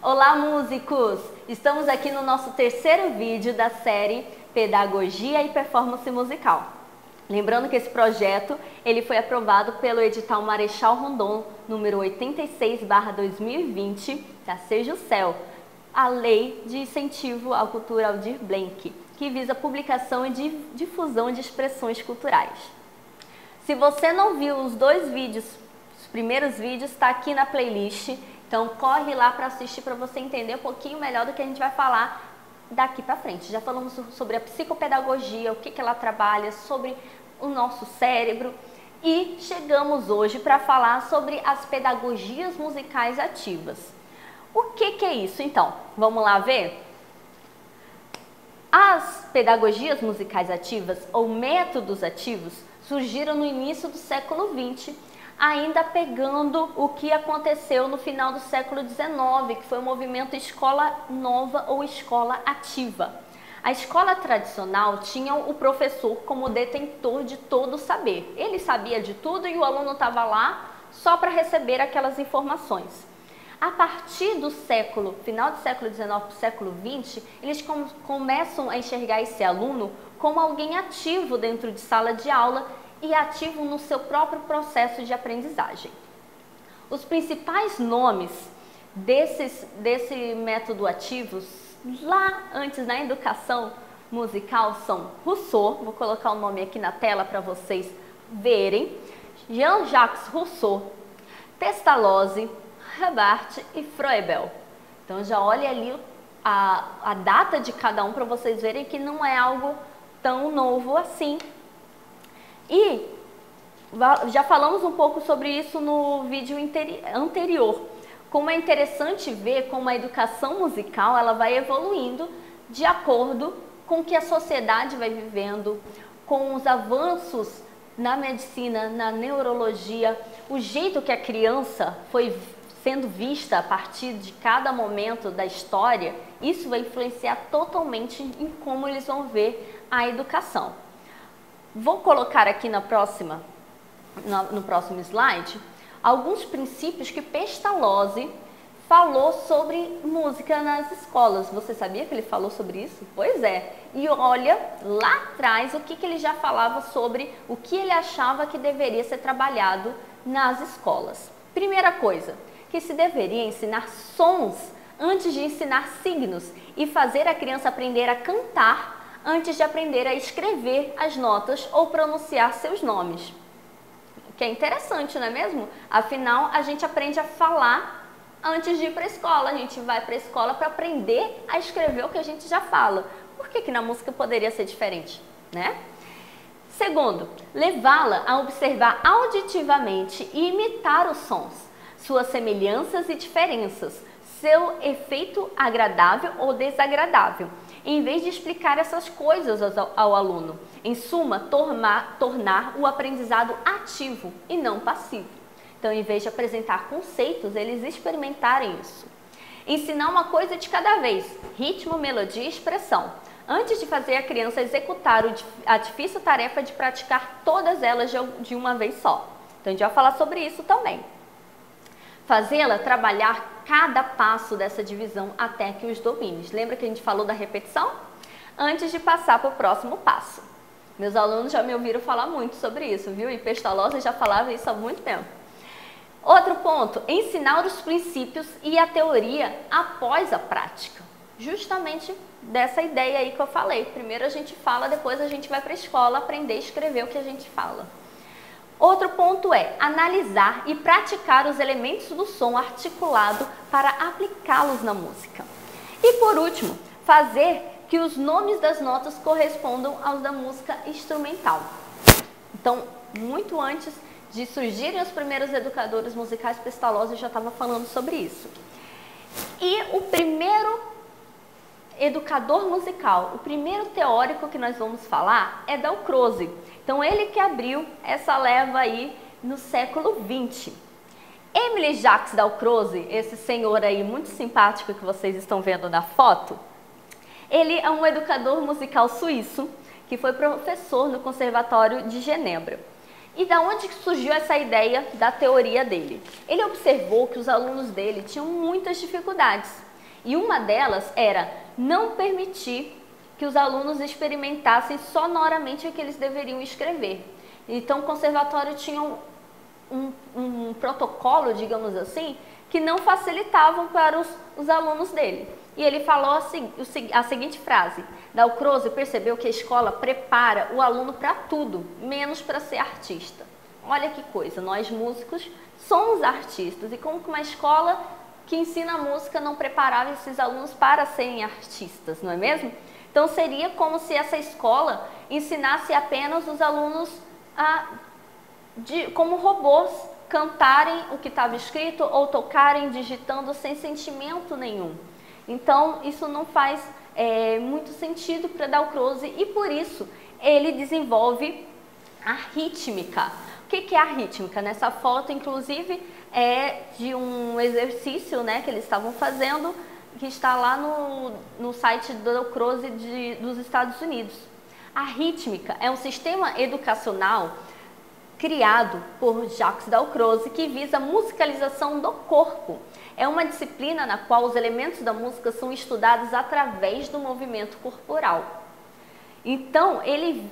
Olá, músicos! Estamos aqui no nosso terceiro vídeo da série Pedagogia e Performance Musical. Lembrando que esse projeto ele foi aprovado pelo edital Marechal Rondon, número 86/2020, da Seja o Céu, a lei de incentivo à cultura Aldir Blanc, que visa a publicação e difusão de expressões culturais. Se você não viu os dois vídeos, os primeiros vídeos, está aqui na playlist. Então corre lá para assistir para você entender um pouquinho melhor do que a gente vai falar daqui para frente. Já falamos sobre a psicopedagogia, o que que ela trabalha, sobre o nosso cérebro e chegamos hoje para falar sobre as pedagogias musicais ativas. O que que é isso então? Vamos lá ver? As pedagogias musicais ativas ou métodos ativos surgiram no início do século XX, ainda pegando o que aconteceu no final do século XIX, que foi o movimento escola nova ou escola ativa. A escola tradicional tinha o professor como detentor de todo o saber. Ele sabia de tudo e o aluno estava lá só para receber aquelas informações. A partir do final do século XIX para o século XX, eles começam a enxergar esse aluno como alguém ativo dentro de sala de aula e ativo no seu próprio processo de aprendizagem. Os principais nomes desse método ativo, lá antes na educação musical, são Rousseau, vou colocar o nome aqui na tela para vocês verem, Jean-Jacques Rousseau, Pestalozzi, Herbart e Froebel. Então já olha ali a data de cada um para vocês verem que não é algo tão novo assim. E já falamos um pouco sobre isso no vídeo anterior, como é interessante ver como a educação musical ela vai evoluindo de acordo com o que a sociedade vai vivendo, com os avanços na medicina, na neurologia, o jeito que a criança foi sendo vista a partir de cada momento da história, isso vai influenciar totalmente em como eles vão ver a educação. Vou colocar aqui no próximo slide alguns princípios que Pestalozzi falou sobre música nas escolas. Você sabia que ele falou sobre isso? Pois é. E olha lá atrás o que ele já falava sobre o que ele achava que deveria ser trabalhado nas escolas. Primeira coisa, que se deveria ensinar sons antes de ensinar signos e fazer a criança aprender a cantar antes de aprender a escrever as notas ou pronunciar seus nomes. O que é interessante, não é mesmo? Afinal, a gente aprende a falar antes de ir para a escola. A gente vai para a escola para aprender a escrever o que a gente já fala. Por que que na música poderia ser diferente, né? Segundo, levá-la a observar auditivamente e imitar os sons, suas semelhanças e diferenças, seu efeito agradável ou desagradável, em vez de explicar essas coisas ao aluno. Em suma, tornar o aprendizado ativo e não passivo. Então, em vez de apresentar conceitos, eles experimentarem isso. Ensinar uma coisa de cada vez, ritmo, melodia e expressão, antes de fazer a criança executar a difícil tarefa de praticar todas elas de uma vez só. Então, a gente vai falar sobre isso também. Fazê-la trabalhar cada passo dessa divisão até que os domines. Lembra que a gente falou da repetição? Antes de passar para o próximo passo. Meus alunos já me ouviram falar muito sobre isso, viu? E Pestalozzi já falava isso há muito tempo. Outro ponto, ensinar os princípios e a teoria após a prática. Justamente dessa ideia aí que eu falei. Primeiro a gente fala, depois a gente vai para a escola aprender a escrever o que a gente fala. Outro ponto é analisar e praticar os elementos do som articulado para aplicá-los na música. E por último, fazer que os nomes das notas correspondam aos da música instrumental. Então, muito antes de surgirem os primeiros educadores musicais, Pestalozzi já estava falando sobre isso. E o primeiro educador musical, o primeiro teórico que nós vamos falar é Dalcroze. Então ele que abriu essa leva aí no século XX. Émile Jaques Dalcroze, esse senhor aí muito simpático que vocês estão vendo na foto, ele é um educador musical suíço que foi professor no Conservatório de Genebra. E da onde surgiu essa ideia da teoria dele? Ele observou que os alunos dele tinham muitas dificuldades E uma delas era não permitir que os alunos experimentassem sonoramente o que eles deveriam escrever. Então o conservatório tinha um protocolo, digamos assim, que não facilitavam para os alunos dele. E ele falou a seguinte frase: Dalcroze percebeu que a escola prepara o aluno para tudo, menos para ser artista. Olha que coisa, nós músicos somos artistas, e como que uma escola que ensina música não preparava esses alunos para serem artistas, não é mesmo? Então seria como se essa escola ensinasse apenas os alunos a, como robôs, cantarem o que estava escrito ou tocarem digitando sem sentimento nenhum. Então isso não faz muito sentido para Dalcroze, e por isso ele desenvolve a rítmica. O que é a rítmica? Nessa foto, inclusive, é de um exercício, né, que eles estavam fazendo, que está lá no site do Dalcroze dos Estados Unidos. A rítmica é um sistema educacional criado por Jacques Dalcroze que visa a musicalização do corpo. É uma disciplina na qual os elementos da música são estudados através do movimento corporal. Então, ele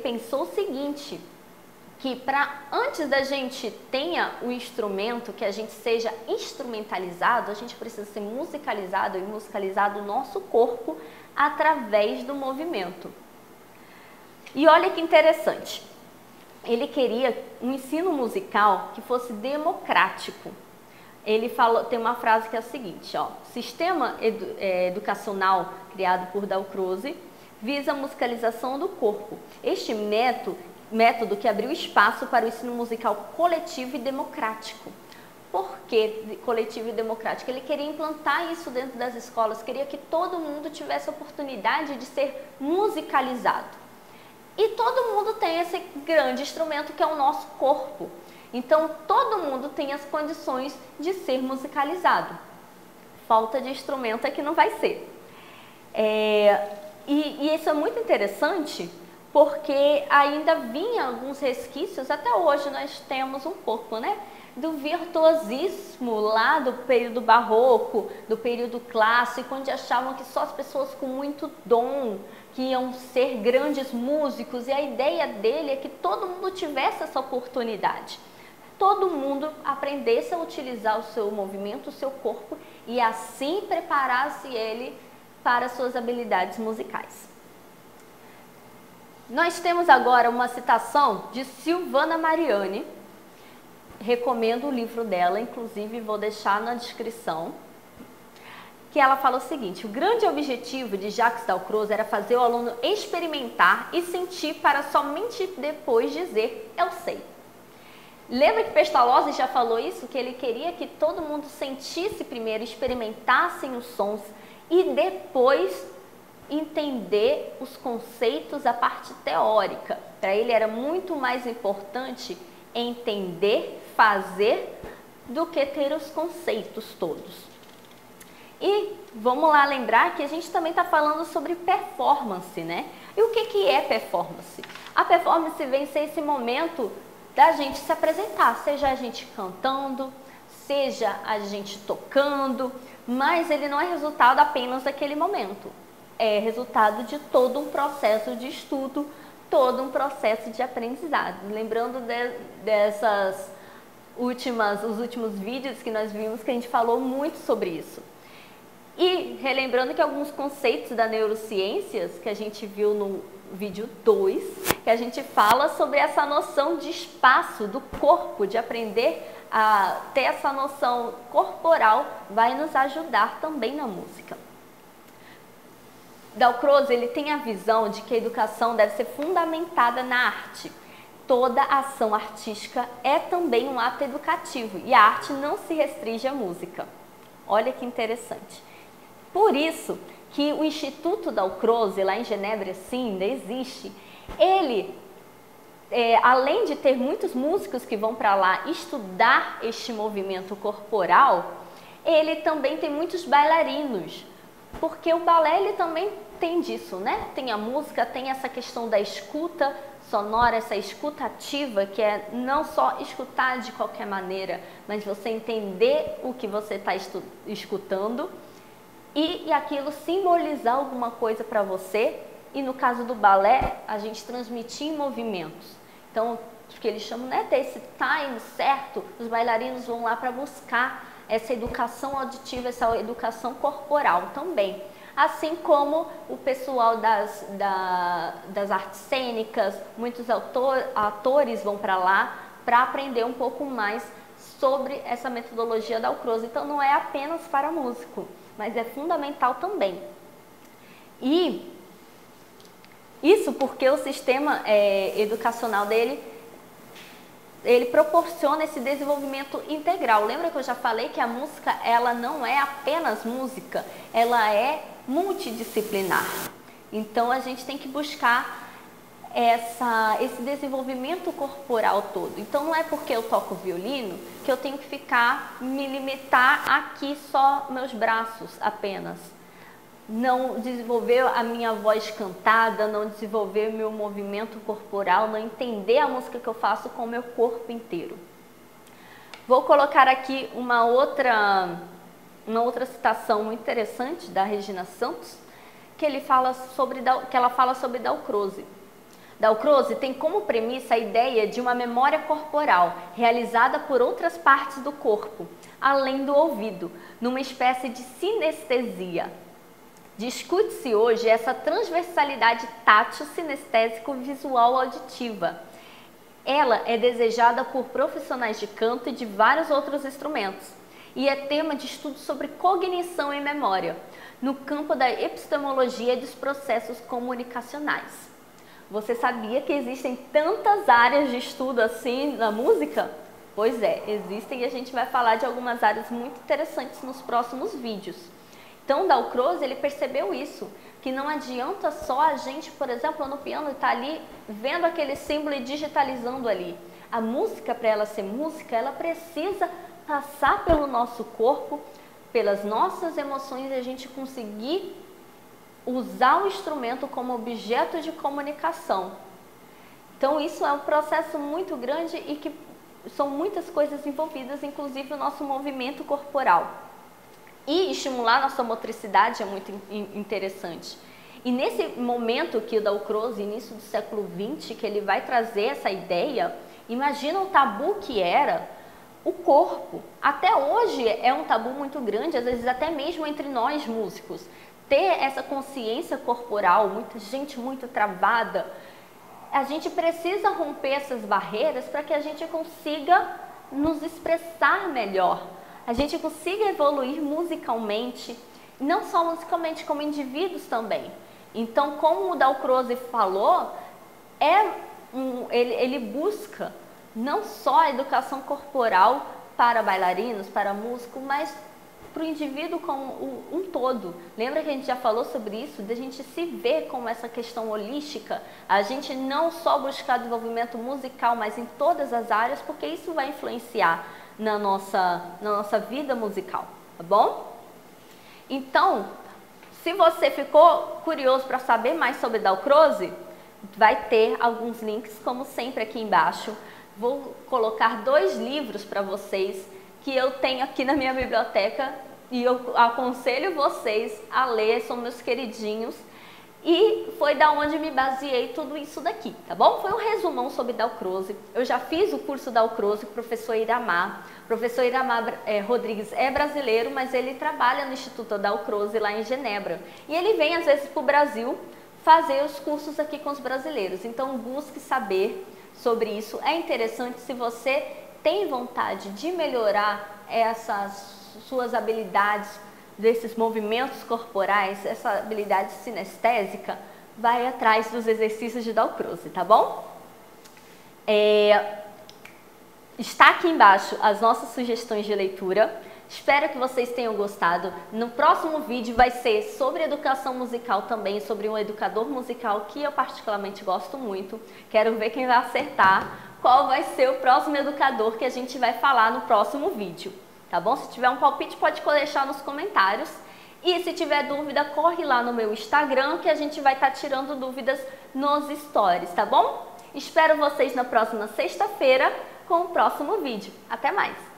pensou o seguinte, que para antes da gente tenha o instrumento, que a gente seja instrumentalizado, a gente precisa ser musicalizado, e musicalizado o nosso corpo através do movimento. E olha que interessante, ele queria um ensino musical que fosse democrático. Ele falou, tem uma frase que é a seguinte, ó: sistema educacional criado por Dalcroze visa a musicalização do corpo. Este método que abriu espaço para o ensino musical coletivo e democrático. Por que coletivo e democrático? Ele queria implantar isso dentro das escolas, queria que todo mundo tivesse a oportunidade de ser musicalizado. E todo mundo tem esse grande instrumento que é o nosso corpo. Então, todo mundo tem as condições de ser musicalizado. Falta de instrumento é que não vai ser. E isso é muito interessante porque ainda vinha alguns resquícios, até hoje nós temos um pouco, né, do virtuosismo lá do período barroco, do período clássico, onde achavam que só as pessoas com muito dom que iam ser grandes músicos, e a ideia dele é que todo mundo tivesse essa oportunidade. Todo mundo aprendesse a utilizar o seu movimento, o seu corpo, e assim preparasse ele para suas habilidades musicais. Nós temos agora uma citação de Silvana Mariani. Recomendo o livro dela, inclusive vou deixar na descrição. Que ela fala o seguinte: o grande objetivo de Jacques Dalcroze era fazer o aluno experimentar e sentir para somente depois dizer, eu sei. Lembra que Pestalozzi já falou isso? Que ele queria que todo mundo sentisse primeiro, experimentassem os sons e depois entender os conceitos, a parte teórica. Para ele era muito mais importante entender, fazer, do que ter os conceitos todos. E vamos lá lembrar que a gente também está falando sobre performance, né? E o que é performance? A performance vem ser esse momento da gente se apresentar, seja a gente cantando, seja a gente tocando, mas ele não é resultado apenas daquele momento. É resultado de todo um processo de estudo, todo um processo de aprendizado. Lembrando os últimos vídeos que nós vimos, que a gente falou muito sobre isso. E relembrando que alguns conceitos da neurociências, que a gente viu no vídeo 2, que a gente fala sobre essa noção de espaço do corpo, de aprender a ter essa noção corporal, vai nos ajudar também na música. Dalcroze, ele tem a visão de que a educação deve ser fundamentada na arte. Toda ação artística é também um ato educativo, e a arte não se restringe à música. Olha que interessante. Por isso que o Instituto Dalcroze, lá em Genebra, sim, ainda existe. Ele, além de ter muitos músicos que vão para lá estudar este movimento corporal, ele também tem muitos bailarinos. Porque o balé, ele também tem disso, né? Tem a música, tem essa questão da escuta sonora, essa escuta ativa, que é não só escutar de qualquer maneira, mas você entender o que você está escutando. e aquilo simbolizar alguma coisa para você. E no caso do balé, a gente transmitir em movimentos. Então, o que eles chamam, né, ter esse time certo, os bailarinos vão lá para buscar essa educação auditiva, essa educação corporal também. Assim como o pessoal das artes cênicas, muitos atores vão para lá para aprender um pouco mais sobre essa metodologia Dalcroze. Então, não é apenas para músico, mas é fundamental também. E isso porque o sistema educacional ele proporciona esse desenvolvimento integral. Lembra que eu já falei que a música, ela não é apenas música, ela é multidisciplinar. Então a gente tem que buscar esse desenvolvimento corporal todo. Então não é porque eu toco violino que eu tenho que me limitar aqui só meus braços apenas. Não desenvolver a minha voz cantada, não desenvolver o meu movimento corporal, não entender a música que eu faço com o meu corpo inteiro. Vou colocar aqui uma outra citação muito interessante da Regina Santos, que ela fala sobre Dalcroze. Dalcroze tem como premissa a ideia de uma memória corporal realizada por outras partes do corpo, além do ouvido, numa espécie de sinestesia. Discute-se hoje essa transversalidade tátil-sinestésico-visual-auditiva. Ela é desejada por profissionais de canto e de vários outros instrumentos e é tema de estudo sobre cognição e memória, no campo da epistemologia e dos processos comunicacionais. Você sabia que existem tantas áreas de estudo assim na música? Pois é, existem, e a gente vai falar de algumas áreas muito interessantes nos próximos vídeos. Então, Dalcroze, ele percebeu isso, que não adianta só a gente, por exemplo, no piano, estar ali vendo aquele símbolo e digitalizando ali. A música, para ela ser música, ela precisa passar pelo nosso corpo, pelas nossas emoções, e a gente conseguir usar o instrumento como objeto de comunicação. Então, isso é um processo muito grande e que são muitas coisas envolvidas, inclusive o nosso movimento corporal. E estimular nossa motricidade é muito interessante. E nesse momento que o Dalcroze, início do século XX, que ele vai trazer essa ideia, imagina o tabu que era o corpo. Até hoje é um tabu muito grande, às vezes até mesmo entre nós músicos. Ter essa consciência corporal, muita gente muito travada, a gente precisa romper essas barreiras para que a gente consiga nos expressar melhor. A gente consiga evoluir musicalmente, não só musicalmente, como indivíduos também. Então, como o Dalcroze falou, ele busca não só a educação corporal para bailarinos, para músicos, mas para o indivíduo como um todo. Lembra que a gente já falou sobre isso? De a gente se ver como essa questão holística, a gente não só buscar desenvolvimento musical, mas em todas as áreas, porque isso vai influenciar na nossa vida musical, tá bom? Então, se você ficou curioso para saber mais sobre Dalcroze, vai ter alguns links, como sempre, aqui embaixo. Vou colocar 2 livros para vocês que eu tenho aqui na minha biblioteca e eu aconselho vocês a ler, são meus queridinhos. E foi da onde me baseei tudo isso daqui, tá bom? Foi um resumão sobre Dalcroze. Eu já fiz o curso Dalcroze com o professor Iramar. O professor Iramar Rodrigues é brasileiro, mas ele trabalha no Instituto Dalcroze lá em Genebra. E ele vem às vezes para o Brasil fazer os cursos aqui com os brasileiros. Então busque saber sobre isso. É interessante, se você tem vontade de melhorar essas suas habilidades, desses movimentos corporais, essa habilidade sinestésica, vai atrás dos exercícios de Dalcroze, tá bom? Está aqui embaixo as nossas sugestões de leitura. Espero que vocês tenham gostado. No próximo vídeo vai ser sobre educação musical também, sobre um educador musical que eu particularmente gosto muito. Quero ver quem vai acertar qual vai ser o próximo educador que a gente vai falar no próximo vídeo. Tá bom? Se tiver um palpite, pode deixar nos comentários. E se tiver dúvida, corre lá no meu Instagram, que a gente vai estar tirando dúvidas nos stories, tá bom? Espero vocês na próxima sexta-feira com o próximo vídeo. Até mais!